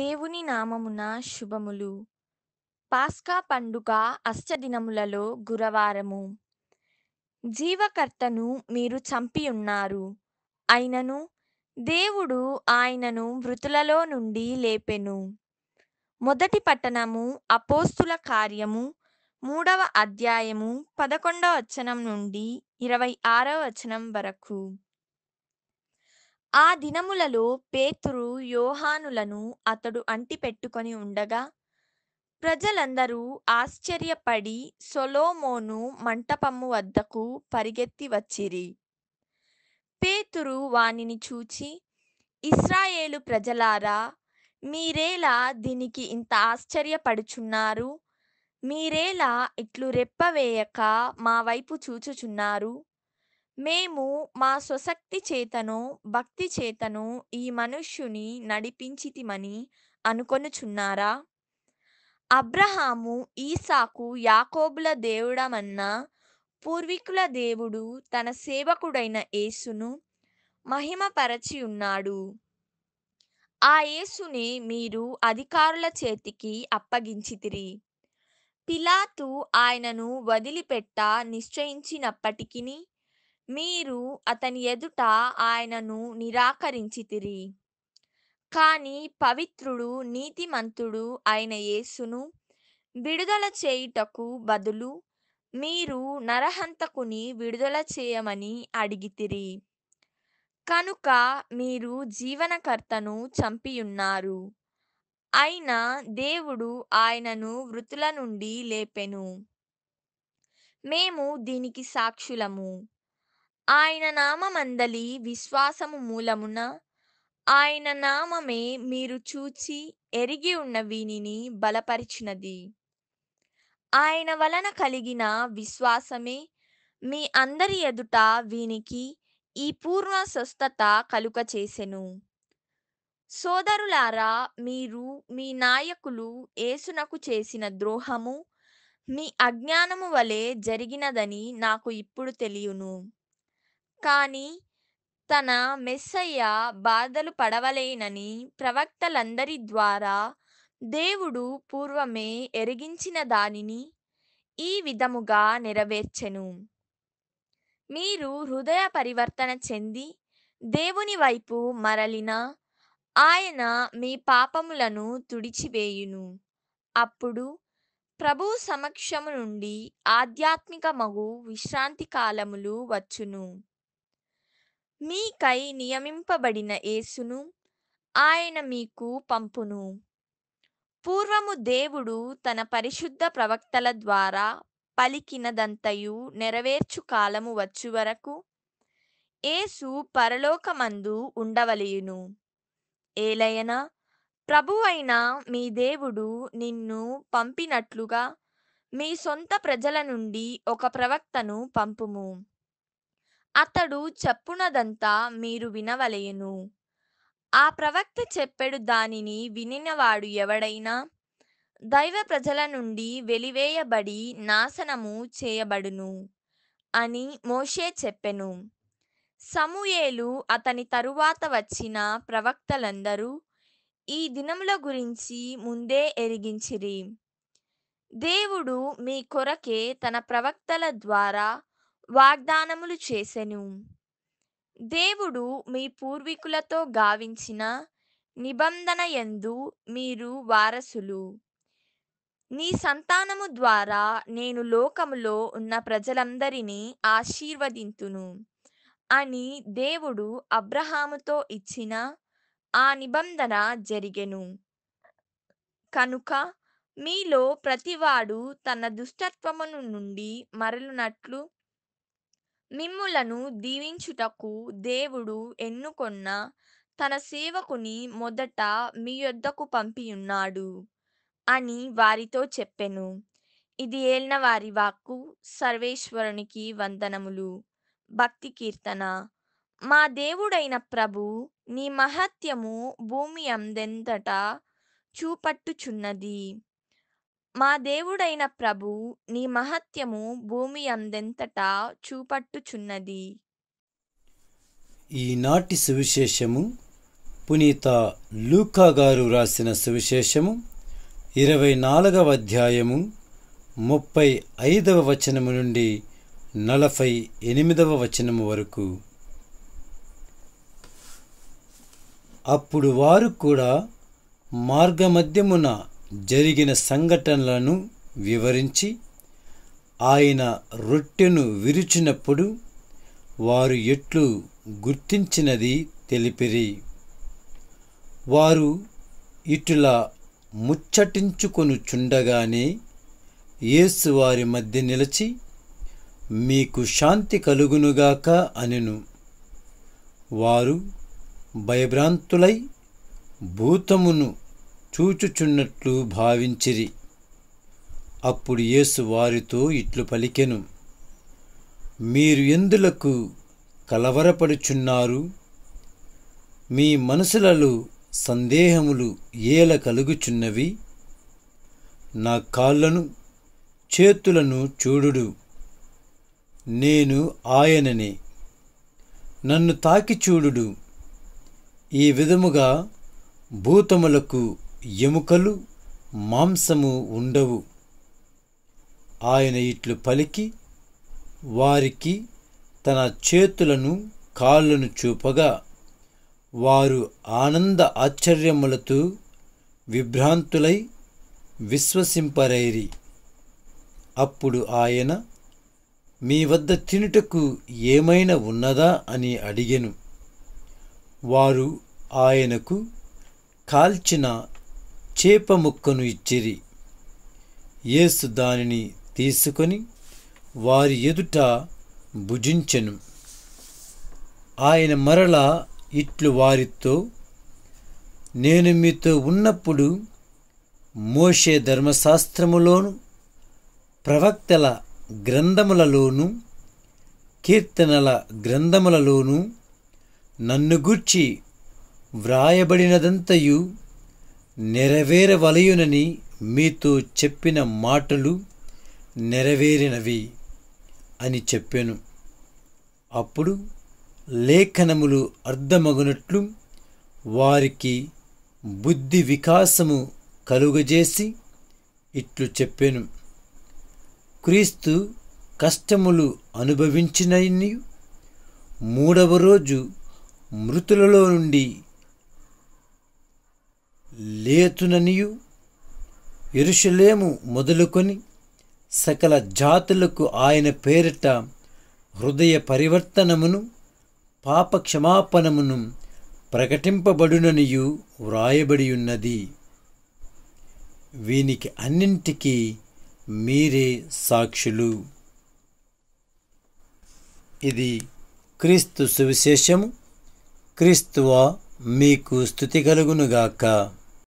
దేవుని నామమున శుభములు. పాస్కా పండుగ అష్టదినములలో గురువారము. జీవకర్తను మీరు చంపియున్నారు, అయినను దేవుడు ఆయనను మృతులలో నుండి లేపెను. మొదటి పట్టణము అపోస్తుల కార్యము 3వ అధ్యాయము 11వ వచనం నుండి 26వ వచనం వరకు. ఆ దినములలో పేతురు యోహానులను అతడు అంటిపెట్టుకొని ఉండగా ప్రజలందరూ ఆశ్చర్యపడి సొలోమోను మంటపము వద్దకు పరిగెత్తి వచ్చిరి. పేతురు వానిని చూచి, ఇశ్రాయేలు ప్రజలారా, మీరేలా దీనికి ఇంత ఆశ్చర్యపడుచున్నారు? మీరేలా ఇట్లు రెప్పవేయక మా వైపు చూచుచున్నారు? మేము మా స్వశక్తి చేతను భక్తి చేతను ఈ మనుష్యుని నడిపించితిమని అనుకొనుచున్నారా? అబ్రహాము ఈసాకు యాకోబుల దేవుడమన్న పూర్వీకుల దేవుడు తన సేవకుడైన యేసును మహిమపరచి ఉన్నాడు. ఆ యేసుని మీరు అధికారుల చేతికి అప్పగించితిరి. పిలాతు ఆయనను వదిలిపెట్ట నిశ్చయించినప్పటికిని మీరు అతని ఎదుట ఆయనను నిరాకరించితిరి. కాని పవిత్రుడు నీతిమంతుడు అయిన యేసును విడుదల చేయుటకు బదులు మీరు నరహంతకుని విడుదల చేయమని అడిగితిరి. కనుక మీరు జీవనకర్తను చంపియున్నారు, అయినా దేవుడు ఆయనను మృతుల నుండి లేపెను. మేము దీనికి సాక్షులము. ఆయన నామమందలి విశ్వాసము మూలమున ఆయన నామమే మీరు చూచి ఎరిగి ఉన్న వీనిని బలపరిచినది. ఆయన వలన కలిగిన విశ్వాసమే మీ అందరి ఎదుట వీనికి ఈ పూర్ణ స్వస్థత కలుగచేసెను. సోదరులారా, మీరు మీ నాయకులు యేసునకు చేసిన ద్రోహము మీ అజ్ఞానము వలె జరిగినదని నాకు ఇప్పుడు తెలియను. కానీ తన మెస్సయ్య బాధలు పడవలేనని ప్రవక్తలందరి ద్వారా దేవుడు పూర్వమే ఎరిగించిన దానిని ఈ విధముగా నెరవేర్చెను. మీరు హృదయ పరివర్తన చెంది దేవుని వైపు మరలిన ఆయన మీ పాపములను తుడిచివేయును. అప్పుడు ప్రభు సమక్షము నుండి ఆధ్యాత్మిక మగు విశ్రాంతి కాలములు వచ్చును. మీకై నియమింపబడిన యేసును ఆయన మీకు పంపును. పూర్వము దేవుడు తన పరిశుద్ధ ప్రవక్తల ద్వారా పలికినదంతయు నెరవేర్చు కాలము వచ్చు వరకు యేసు పరలోకమందు ఉండవలయును. ఏలయన ప్రభువైన మీ దేవుడు నిన్ను పంపినట్లుగా మీ సొంత ప్రజల నుండి ఒక ప్రవక్తను పంపుము. అతడు చెప్పునదంతా మీరు వినవలయను. ఆ ప్రవక్త చెప్పెడు దానిని వినినవాడు ఎవడైనా దైవ ప్రజల నుండి వెలివేయబడి నాశనము చేయబడును అని మోషే చెప్పెను. సమూయేలు అతని తరువాత వచ్చిన ప్రవక్తలందరూ ఈ దినముల గురించి ముందే ఎరిగించిరి. దేవుడు మీ కొరకే తన ప్రవక్తల ద్వారా వాగ్దానములు చేసెను. దేవుడు మీ పూర్వీకులతో గావించిన నిబంధన యందు మీరు వారసులు. నీ సంతానము ద్వారా నేను లోకములో ఉన్న ప్రజలందరినీ ఆశీర్వదింతును అని దేవుడు అబ్రహాముతో ఇచ్చిన ఆ నిబంధన జరిగెను. కనుక మీలో ప్రతివాడు తన దుష్టత్వము నుండి మరలునట్లు మిమ్ములను దీవించుటకు దేవుడు ఎన్నుకొన్న తన సేవకుని మొదట మీ యొద్దకు పంపియున్నాడు అని వారితో చెప్పెను. ఇది ఏలిన వారి వాక్కు. సర్వేశ్వరునికి వందనములు. భక్తి కీర్తన. మా దేవుడైన ప్రభు నీ మహత్యము భూమి అందంతటా చూపట్టుచున్నది. మా దేవుడైన ప్రభు నీ మహత్యము భూమి అందెంతటా చూపట్టుచున్నది. ఈనాటి సువిశేషము పునీత లూకా గారు రాసిన సువిశేషము 24వ అధ్యాయము 35వ వచనము నుండి 48వ వచనము వరకు. అప్పుడు వారు కూడా మార్గమధ్యమున జరిగిన సంఘటనలను వివరించి ఆయన రొట్టెను విరిచినప్పుడు వారు ఎట్లు గుర్తించినది తెలిపిరి. వారు ఇటులా ముచ్చటించుకొనుచుండగానే యేసు వారి మధ్య నిలిచి మీకు శాంతి కలుగునుగాక అనెను. వారు భయభ్రాంతులై భూతమును చూచుచున్నట్లు భావించిరి. అప్పుడు యేసు వారితో ఇట్లు పలికెను, మీరు ఎందులకు కలవరపడుచున్నారు? మీ మనసులలో సందేహములు ఏల కలుగుచున్నవి? నా కాళ్ళను చేతులను చూడుడు, నేను ఆయననే, నన్ను తాకి చూడుడు. ఈ విధముగా భూతములకు ఎముకలు మాంసము ఉండవు. ఆయన ఇట్లు పలికి వారికి తన చేతులను కాళ్ళను చూపగా వారు ఆనంద ఆశ్చర్యములతో విభ్రాంతులై విశ్వసింపరైరి. అప్పుడు ఆయన, మీ వద్ద తినుటకు ఏమైనా ఉన్నదా అని అడిగెను. వారు ఆయనకు కాల్చిన చేప ముక్కను ఇచ్చిరి. యేసు దానిని తీసుకొని వారి ఎదుట భుజించెను. ఆయన మరలా ఇట్లు వారితో, నేను మీతో ఉన్నప్పుడు మోషే ధర్మశాస్త్రములోను ప్రవక్తల గ్రంథములలోను కీర్తనల గ్రంథములలోను నన్ను గూర్చి వ్రాయబడినదంతయు నెరవేరవలయునని మీతో చెప్పిన మాటలు నెరవేరినవి అని చెప్పెను. అప్పుడు లేఖనములు అర్థమగునట్లు వారికి బుద్ధి వికాసము కలుగజేసి ఇట్లు చెప్పెను, క్రీస్తు కష్టములు అనుభవించినని, 3వ రోజు మృతులలో నుండి లేతుననియు, యెరూషలేము మొదలుకొని సకల జాతులకు ఆయన పేరిట హృదయ పరివర్తనమును పాపక్షమాపణమును ప్రకటింపబడుననియు వ్రాయబడి ఉన్నది. వీనికి అన్నింటికీ మీరే సాక్షులు. ఇది క్రీస్తు సువిశేషము. క్రీస్తువా మీకు స్తుతి కలుగునుగాక.